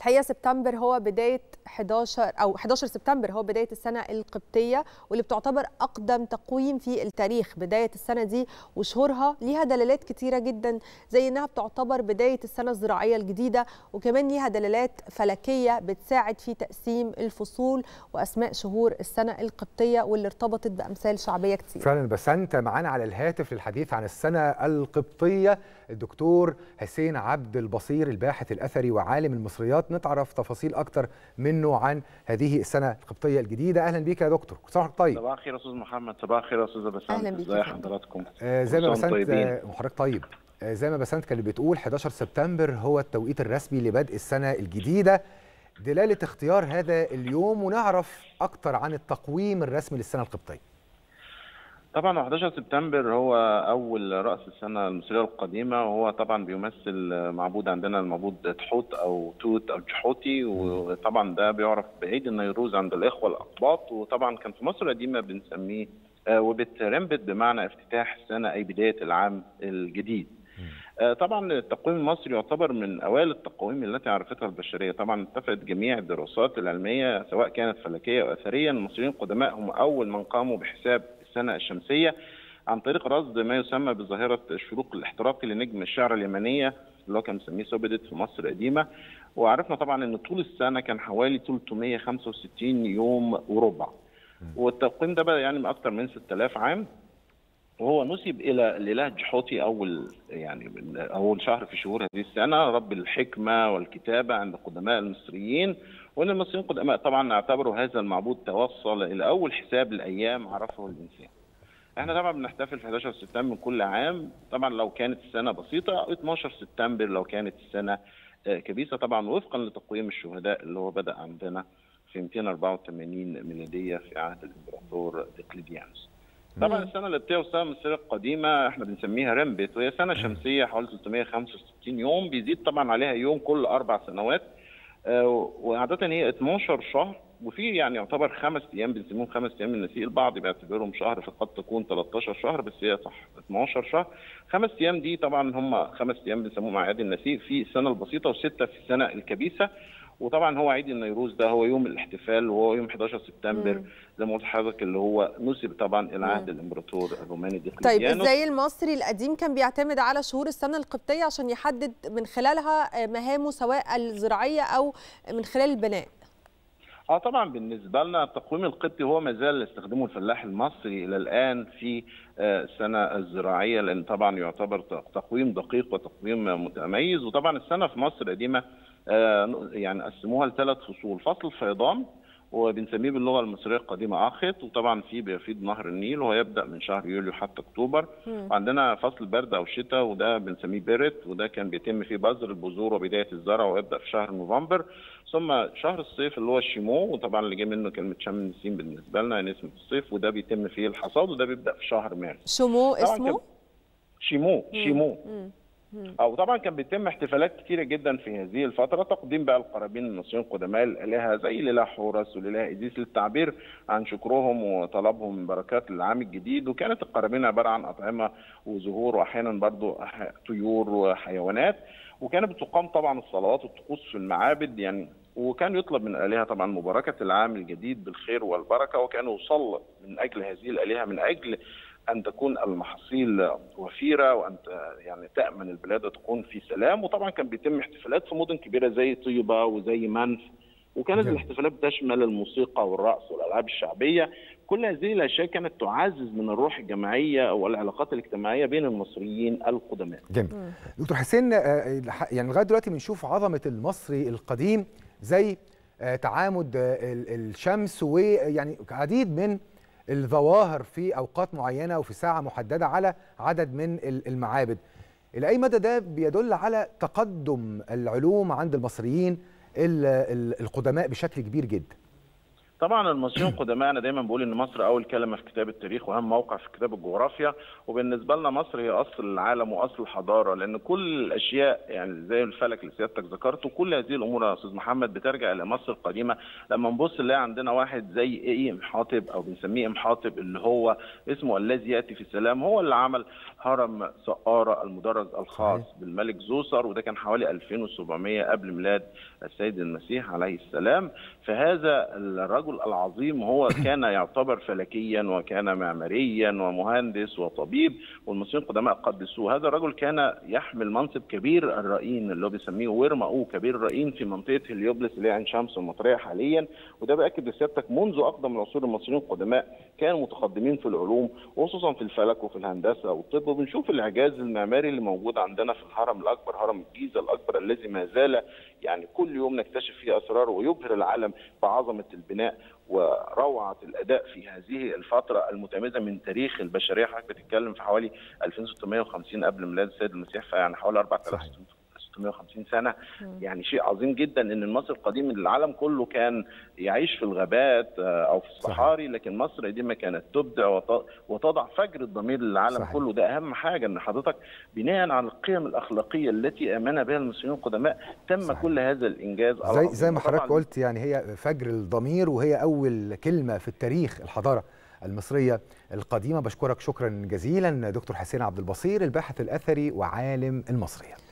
الحقيقه سبتمبر هو بدايه 11 سبتمبر هو بدايه السنه القبطيه، واللي بتعتبر اقدم تقويم في التاريخ. بدايه السنه دي وشهورها ليها دلالات كتيره جدا، زي انها بتعتبر بدايه السنه الزراعيه الجديده، وكمان ليها دلالات فلكيه بتساعد في تقسيم الفصول واسماء شهور السنه القبطيه، واللي ارتبطت بامثال شعبيه كتير. فعلا. بس انت معانا على الهاتف للحديث عن السنه القبطيه الدكتور حسين عبد البصير، الباحث الاثري وعالم المصريات، نتعرف تفاصيل اكتر منه عن هذه السنه القبطيه الجديده. اهلا بيك يا دكتور، كل سنه وحضرتك طيب. صباح الخير يا استاذ محمد، صباح الخير يا استاذ بسنت، ازي حضراتكم؟ زي ما بسنت وحضرتك طيب، زي ما بسنت كانت بتقول 11 سبتمبر هو التوقيت الرسمي لبدء السنه الجديده. دلاله اختيار هذا اليوم، ونعرف اكتر عن التقويم الرسمي للسنه القبطيه. طبعا 11 سبتمبر هو أول رأس السنة المصرية القديمة، وهو طبعا بيمثل معبود عندنا، المعبود تحوت أو توت أو جحوتي، وطبعا ده بيعرف بعيد النيروز عند الإخوة الأقباط، وطبعا كان في مصر القديمة بنسميه وبترنبت بمعنى افتتاح السنة أي بداية العام الجديد. طبعا التقويم المصري يعتبر من أوائل التقويم التي عرفتها البشرية. طبعا اتفقت جميع الدراسات العلمية سواء كانت فلكية أو أثرية، المصريين القدماء هم أول من قاموا بحساب السنة الشمسية عن طريق رصد ما يسمى بظاهرة الشروق الاحتراقي لنجم الشعرة اليمنية اللي هو كان مسميه سوبدت في مصر القديمة. وعرفنا طبعا ان طول السنة كان حوالي 365 يوم وربع، والتقويم ده بقى يعني من اكثر من 6000 عام، وهو نسب الى الاله جحوتي اول شهر في شهور هذه السنه، رب الحكمه والكتابه عند قدماء المصريين. وان المصريين القدماء طبعا اعتبروا هذا المعبود توصل الى اول حساب الايام عرفه الانسان. احنا طبعا بنحتفل في 11 سبتمبر كل عام، طبعا لو كانت السنه بسيطه، او 12 سبتمبر لو كانت السنه كبيسه، طبعا وفقا لتقويم الشهداء اللي هو بدا عندنا في 284 ميلاديه في عهد الامبراطور دقليانوس. طبعا السنه القبطيه والسنه المصريه القديمه احنا بنسميها رنبت، وهي سنه شمسيه حوالي 365 يوم، بيزيد طبعا عليها يوم كل 4 سنوات، وعاده هي 12 شهر، وفي يعني يعتبر 5 ايام بنسميهم 5 ايام النسيء، البعض بيعتبرهم شهر، فقد تكون 13 شهر، بس هي صح 12 شهر. 5 ايام دي طبعا هم 5 ايام بنسموهم اعياد النسيء في السنه البسيطه، و6 في السنه الكبيسه. وطبعا هو عيد النيروز ده هو يوم الاحتفال، وهو يوم 11 سبتمبر زي ما قلت لحضرتك، اللي هو نسب طبعا الى عهد الامبراطور الروماني دقليانوس. طيب ازاي المصري القديم كان بيعتمد على شهور السنه القبطيه عشان يحدد من خلالها مهامه سواء الزراعيه او من خلال البناء؟ طبعا بالنسبه لنا التقويم القبطي هو ما زال يستخدمه الفلاح المصري الى الان في السنه الزراعيه، لان طبعا يعتبر تقويم دقيق وتقويم متميز. وطبعا السنه في مصر القديمه يعني قسموها ل3 فصول، فصل فيضان وبنسميه باللغه المصريه القديمه اخت، وطبعا في بيفيض نهر النيل وهو يبدا من شهر يوليو حتى اكتوبر. وعندنا فصل برد او شتاء، وده بنسميه بيرت، وده كان بيتم فيه بذر البذور وبدايه الزرع ويبدا في شهر نوفمبر. ثم شهر الصيف اللي هو الشيمو، وطبعا اللي جاي منه كلمه شم نسيم بالنسبه لنا، يعني اسم الصيف، وده بيتم فيه الحصاد، وده بيبدا في شهر مارس. شمو اسمه؟ شيمو. شيمو. أو طبعا كان بيتم احتفالات كتيرة جدا في هذه الفترة، تقديم بقى القرابين المصريين القدماء للآلهة زي الإله حورس والإله إيزيس للتعبير عن شكرهم وطلبهم من بركات العام الجديد. وكانت القرابين عبارة عن أطعمة وزهور، وأحيانا برضو طيور وحيوانات، وكانت بتقام طبعا الصلوات والطقوس في المعابد يعني. وكان يطلب من الآلهة طبعا مباركة العام الجديد بالخير والبركة، وكان يصلى من أجل هذه الآلهة من أجل أن تكون المحاصيل وفيرة، وأن يعني تأمن البلاد وتكون في سلام. وطبعا كان بيتم احتفالات في مدن كبيرة زي طيبة وزي منف، وكانت الاحتفالات بتشمل الموسيقى والرقص والألعاب الشعبية. كل هذه الأشياء كانت تعزز من الروح الجماعية والعلاقات الاجتماعية بين المصريين القدماء. جميل. دكتور حسين، يعني لغاية دلوقتي بنشوف عظمة المصري القديم زي تعامد الشمس، ويعني عديد من الظواهر في أوقات معينة وفي ساعة محددة على عدد من المعابد. إلى أي مدى ده بيدل على تقدم العلوم عند المصريين القدماء بشكل كبير جدا؟ طبعا المصريين القدماء، انا دايما بقول ان مصر اول كلمه في كتاب التاريخ واهم موقع في كتاب الجغرافيا، وبالنسبه لنا مصر هي اصل العالم واصل الحضاره، لان كل الاشياء يعني زي الفلك اللي سيادتك ذكرته، كل هذه الامور يا استاذ محمد بترجع الى مصر القديمه. لما نبص نلاقي عندنا واحد زي اي ام حاطب او بنسميه ام حاطب اللي هو اسمه الذي ياتي في السلام، هو اللي عمل هرم سقارة المدرج الخاص بالملك زوسر، وده كان حوالي 2700 قبل ميلاد السيد المسيح عليه السلام. فهذا الرجل العظيم هو كان يعتبر فلكيا وكان معماريا ومهندس وطبيب، والمصريين القدماء قدسوه. هذا الرجل كان يحمل منصب كبير الرئين اللي هو بيسميه ويرماؤو كبير الرئين في منطقه هليوبلس اللي هي عين شمس المطريه حاليا، وده باكد لسيادتك منذ اقدم العصور المصريين القدماء كانوا متقدمين في العلوم وخصوصا في الفلك وفي الهندسه والطب، وبنشوف الاعجاز المعماري اللي موجود عندنا في الهرم الاكبر، هرم الجيزه الاكبر الذي ما زال يعني كل يوم نكتشف فيه اسراره ويبهر العالم بعظمه البناء وروعه الاداء في هذه الفتره المتميزه من تاريخ البشريه. حضرتك بتتكلم في حوالي 2650 قبل ميلاد السيد المسيح، فيعني حوالي 4650 سنه، يعني شيء عظيم جدا ان المصري القديم العالم كله كان يعيش في الغابات او في الصحاري، لكن مصر دي ما كانت تبدع وتضع فجر الضمير للعالم كله. ده اهم حاجه، ان حضرتك بناء على القيم الاخلاقيه التي امن بها المصريين القدماء تم كل هذا الانجاز. زي ما حضرتك قلت، يعني هي فجر الضمير وهي اول كلمه في التاريخ الحضاره المصرية القديمة. بشكرك شكرا جزيلا دكتور حسين عبد البصير، الباحث الأثري وعالم المصرية.